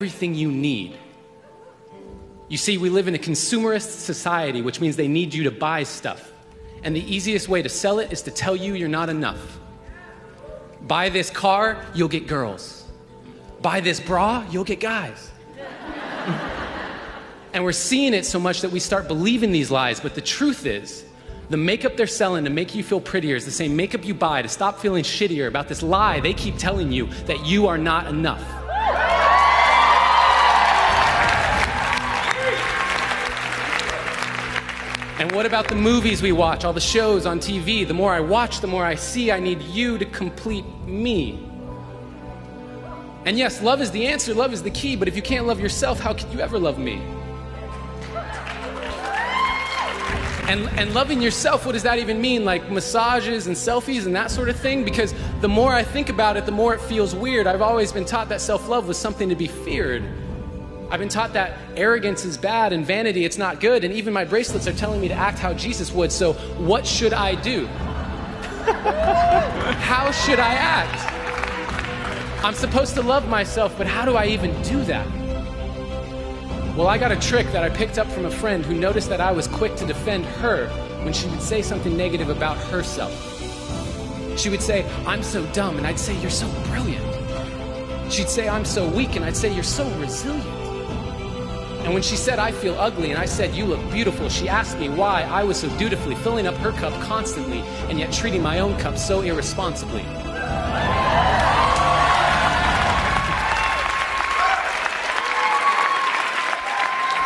everything you need. You see, we live in a consumerist society, which means they need you to buy stuff. And the easiest way to sell it is to tell you you're not enough. Buy this car, you'll get girls. Buy this bra, you'll get guys. And we're seeing it so much that we start believing these lies, but the truth is, the makeup they're selling to make you feel prettier is the same makeup you buy to stop feeling shittier about this lie they keep telling you that you are not enough. And what about the movies we watch, all the shows on TV? The more I watch, the more I see I need you to complete me. And yes, love is the answer, love is the key, but if you can't love yourself, how could you ever love me? And loving yourself, what does that even mean? Like massages and selfies and that sort of thing? Because the more I think about it, the more it feels weird. I've always been taught that self-love was something to be feared. I've been taught that arrogance is bad and vanity, it's not good. And even my bracelets are telling me to act how Jesus would. So what should I do? How should I act? I'm supposed to love myself, but how do I even do that? Well, I got a trick that I picked up from a friend who noticed that I was quick to defend her when she would say something negative about herself. She would say, "I'm so dumb," and I'd say, "You're so brilliant." She'd say, "I'm so weak," and I'd say, "You're so resilient." And when she said, "I feel ugly," and I said, "You look beautiful," she asked me why I was so dutifully filling up her cup constantly and yet treating my own cup so irresponsibly.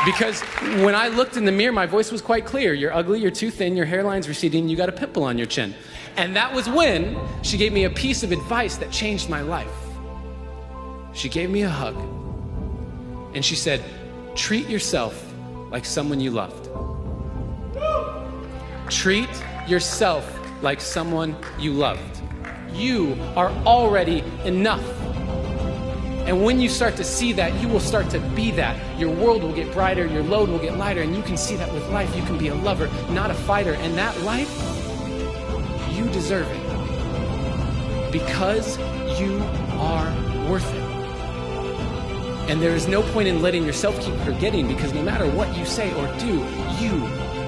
Because when I looked in the mirror, my voice was quite clear. "You're ugly, you're too thin, your hairline's receding, you got a pimple on your chin." And that was when she gave me a piece of advice that changed my life. She gave me a hug, and she said, "Treat yourself like someone you loved. Treat yourself like someone you loved. You are already enough." And when you start to see that, you will start to be that. Your world will get brighter, your load will get lighter, and you can see that with life. You can be a lover, not a fighter. And that life, you deserve it. Because you are worth it. And there is no point in letting yourself keep forgetting, because no matter what you say or do, you